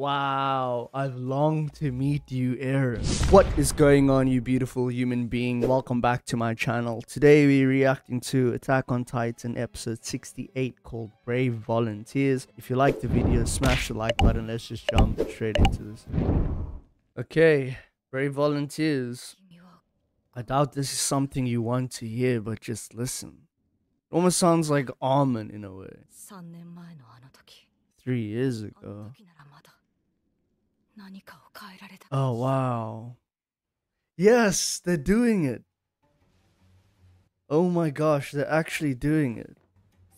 Wow, I've longed to meet you, Eren. What is going on, you beautiful human being? Welcome back to my channel. Today we're reacting to Attack on Titan episode 68 called Brave Volunteers. If you like the video, smash the like button. Let's just jump straight into this. Okay, Brave Volunteers. I doubt this is something you want to hear, but just listen. It almost sounds like Armin in a way. 3 years ago. Oh, wow. Yes, they're doing it. Oh my gosh, they're actually doing it.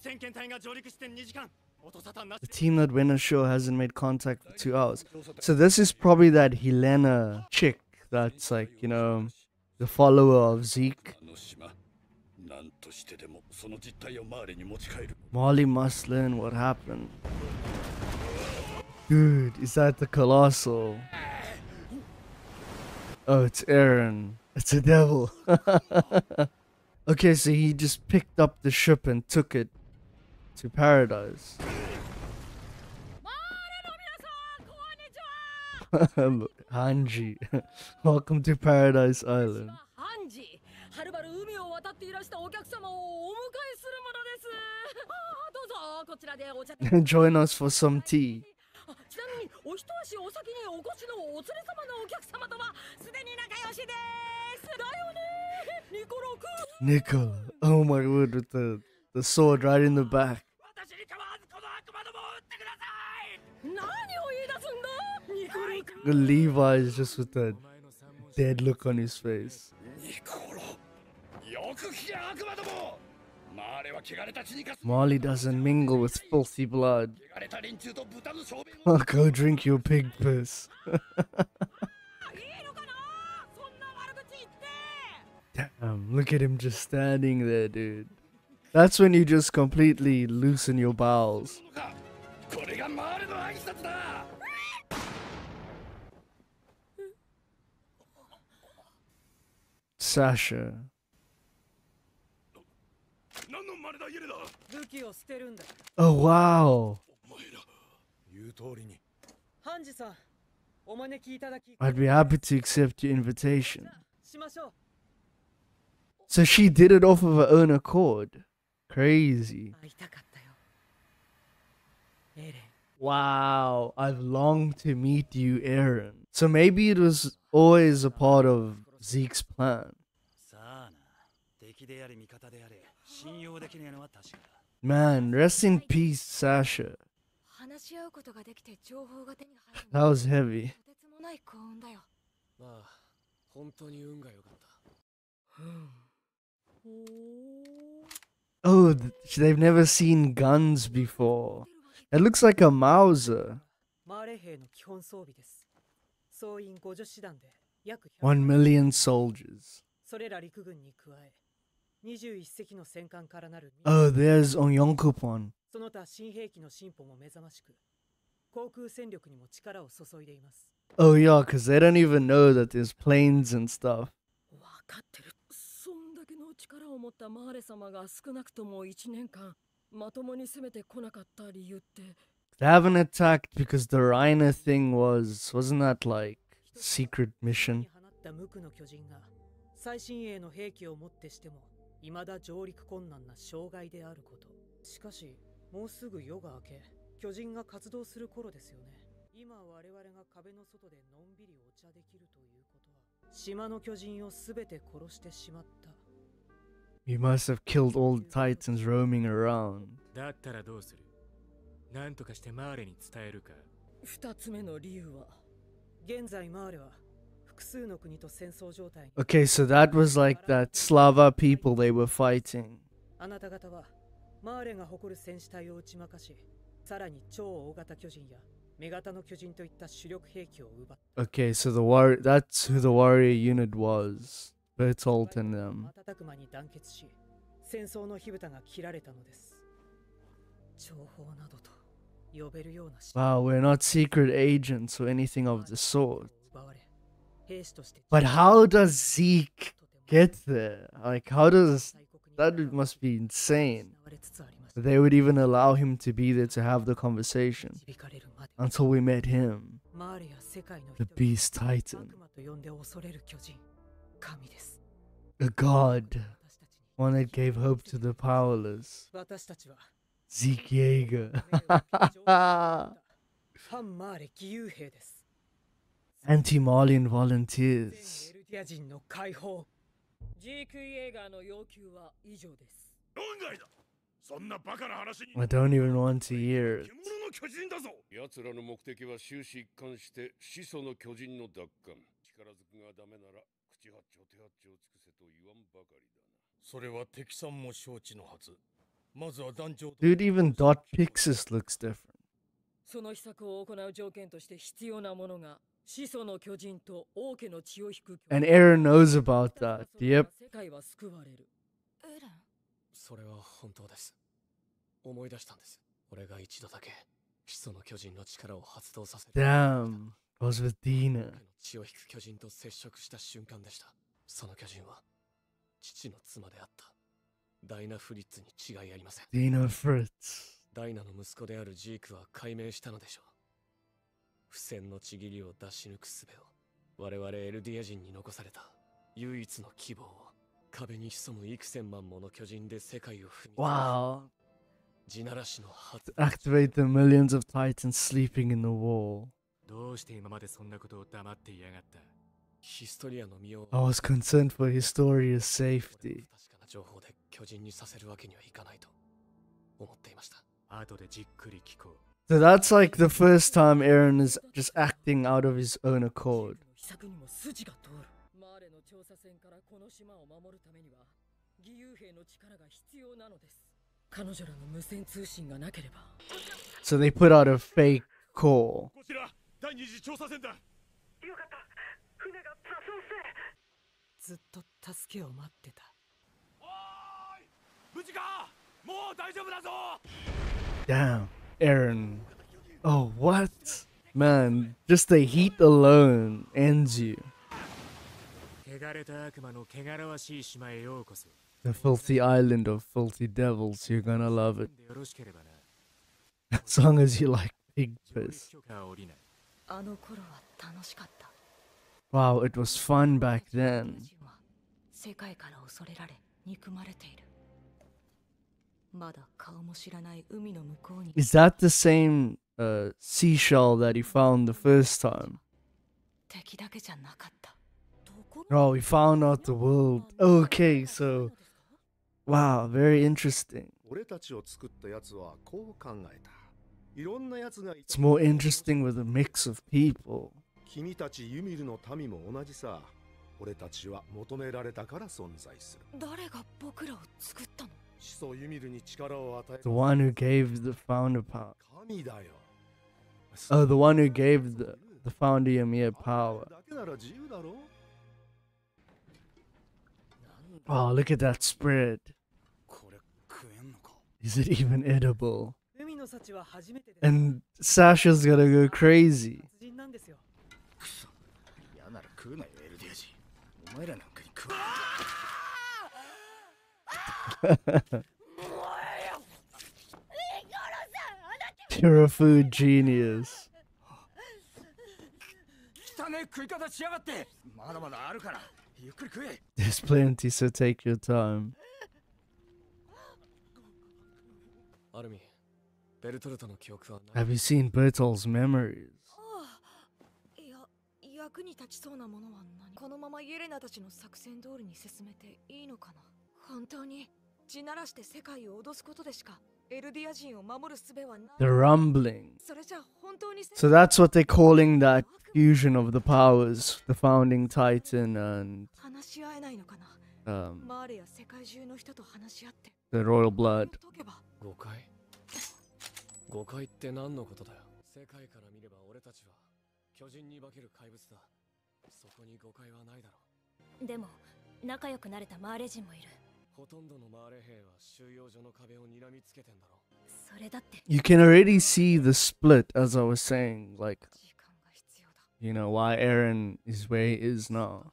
The team that went ashore hasn't made contact for 2 hours. So this is probably that Helena chick that's like, you know, the follower of Zeke. Marley must learn what happened. Dude, is that the Colossal? Oh, it's Eren. It's a devil. Okay, so he just picked up the ship and took it to paradise. Hanji, welcome to Paradise Island. Join us for some tea. Nicola, oh my word, with the sword right in the back. The Levi is just with that dead look on his face. Marley doesn't mingle with filthy blood. Go drink your pig piss. Damn, look at him just standing there, dude. That's when you just completely loosen your bowels. Sasha. Oh wow! I'd be happy to accept your invitation. So she did it off of her own accord. Crazy. Wow, I've longed to meet you, Eren. So maybe it was always a part of Zeke's plan. Man, rest in peace, Sasha. That was heavy. Oh, they've never seen guns before. It looks like a Mauser. 1,000,000 soldiers. Oh, there's Onyonkupon. Oh yeah, because they don't even know that there's planes and stuff. They haven't attacked because the Reiner thing wasn't that like secret mission? You must have killed all the Titans roaming around. Okay, so that was like that Slava people they were fighting. Okay, so the that's who the warrior unit was. Bertoldt and them. Wow, we're not secret agents or anything of the sort. But how does Zeke get there? Like, how does... That must be insane. They would even allow him to be there to have the conversation until we met him, the Beast Titan, a god, one that gave hope to the powerless. Zeke Yeager. Anti-Marlean Volunteers. I don't even want to hear it. Dude, even Dot Pixis looks different. And Eren knows about that. Yep. Damn, I was with Dina. Dina Fritz. Wow. To activate the millions of titans sleeping in the wall. I was concerned for Historia's safety. So that's like the first time Eren is just acting out of his own accord. So they put out a fake call. Damn, Eren. Oh, what? Man, just the heat alone ends you. The filthy island of filthy devils, you're gonna love it. As long as you like pig piss. Wow, it was fun back then. Is that the same seashell that he found the first time? Oh, he found out the world. Okay, so... Wow, very interesting. It's more interesting with a mix of people. The one who gave the founder power. Oh, the one who gave the founder Ymir power. Oh, look at that spread. Is it even edible? And Sasha's gonna go crazy. You're a food genius. There's plenty, so take your time. Have you seen Bertolt's memories? The rumbling. So that's what they're calling that fusion of the powers, the founding titan and the royal blood. You can already see the split, as I was saying, like, you know, why Eren is where he is now.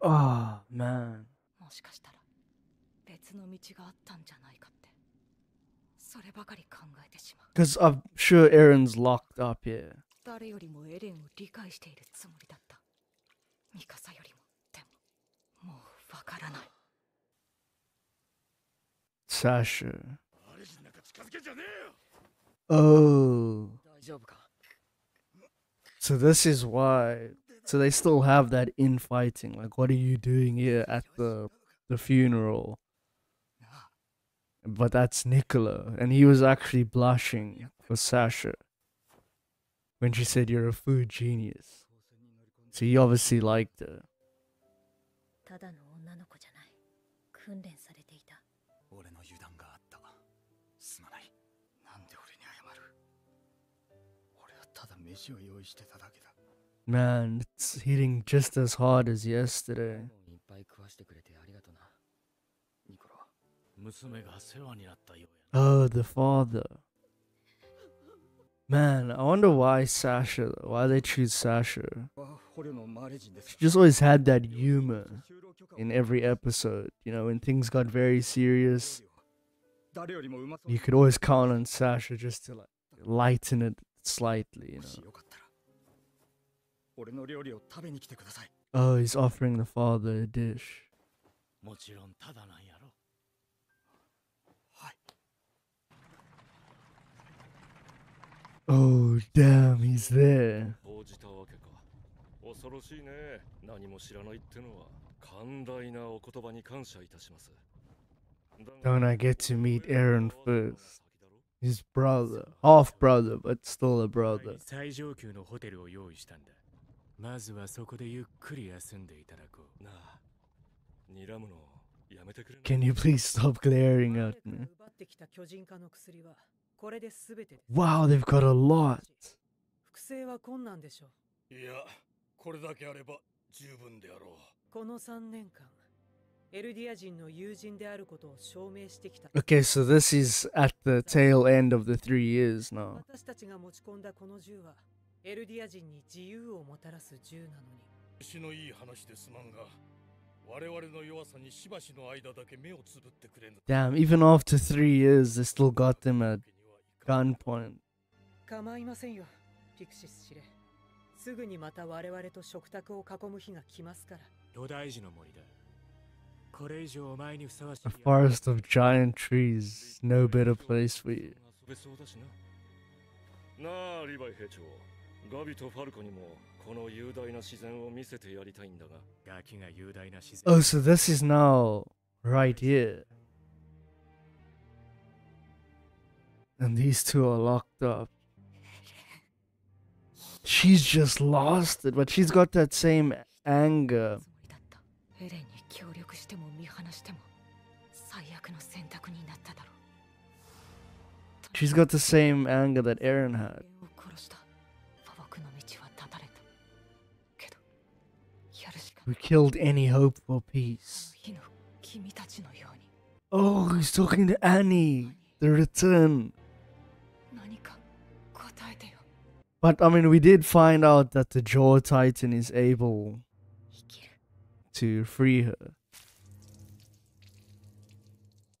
Oh, man. Because I'm sure Eren's locked up here. Sasha. Oh. So this is why. So they still have that infighting. Like, what are you doing here at the funeral? But that's Nicola, and he was actually blushing for Sasha when she said, "You're a food genius." So he obviously liked her. Man, it's hitting just as hard as yesterday. Oh, the father. Man, I wonder why Sasha, why they choose Sasha. She just always had that humor in every episode. You know, when things got very serious, you could always count on Sasha just to like lighten it slightly, you know. Oh, he's offering the father a dish. Oh, damn, he's there. Don't I get to meet Eren first? His brother. Half brother, but still a brother. Can you please stop glaring at me? Wow, they've got a lot. Okay, so this is at the tail end of the 3 years now. Damn, even after 3 years, they still got them at gunpoint. A forest of giant trees, no better place for you. Oh, so this is now right here. And these two are locked up. She's just lost it, but she's got that same anger. She's got the same anger that Eren had. We killed any hope for peace. Oh, he's talking to Annie, the return. But I mean, we did find out that the Jaw Titan is able to free her.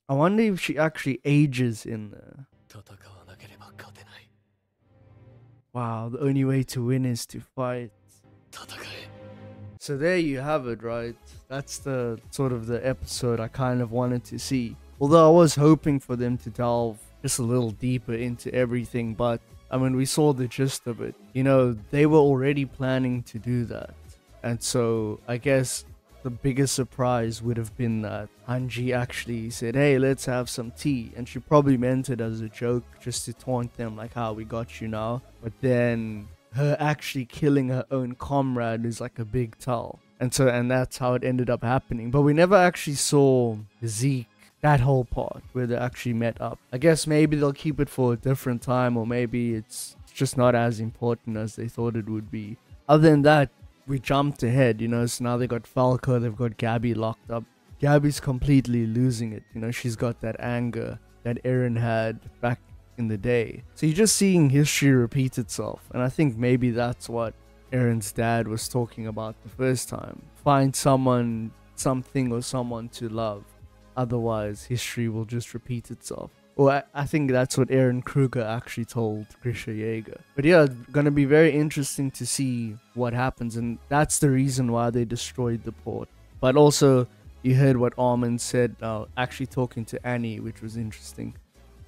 I wonder if she actually ages in there. Wow, the only way to win is to fight. So there you have it, right? That's the sort of the episode I kind of wanted to see. Although I was hoping for them to delve just a little deeper into everything, but I mean, we saw the gist of it. You know, they were already planning to do that. And so I guess the biggest surprise would have been that Hanji actually said, "Hey, let's have some tea." And she probably meant it as a joke just to taunt them, like, "Ah, we got you now." But then her actually killing her own comrade is like a big tell. And that's how it ended up happening. But we never actually saw Zeke, that whole part where they actually met up. I guess maybe they'll keep it for a different time, or maybe it's just not as important as they thought it would be. Other than that, we jumped ahead, you know, so now they got Falco, they've got Gabby locked up. Gabby's completely losing it, you know, she's got that anger that Eren had back in the day. So you're just seeing history repeat itself, and I think maybe that's what Eren's dad was talking about the first time. Find someone, something or someone to love. Otherwise, history will just repeat itself. Well, I think that's what Eren Kruger actually told Grisha Yeager. But yeah, it's going to be very interesting to see what happens. And that's the reason why they destroyed the port. But also, you heard what Armin said, actually talking to Annie, which was interesting.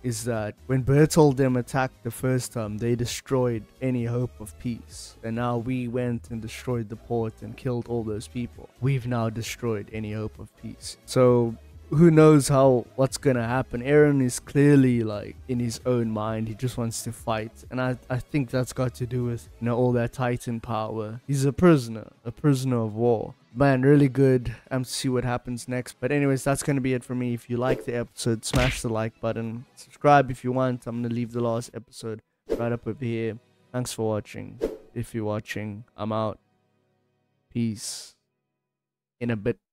Is that when Bertoldt them attacked the first time, they destroyed any hope of peace. And now we went and destroyed the port and killed all those people. We've now destroyed any hope of peace. So who knows what's gonna happen. Eren is clearly like in his own mind, he just wants to fight, and I think that's got to do with, you know, all that Titan power. He's a prisoner of war. Man, really good. I'm to see what happens next. But anyways, that's gonna be it for me. If you like the episode, smash the like button, subscribe if you want. I'm gonna leave the last episode right up over here. Thanks for watching. If you're watching, I'm out. Peace. In a bit.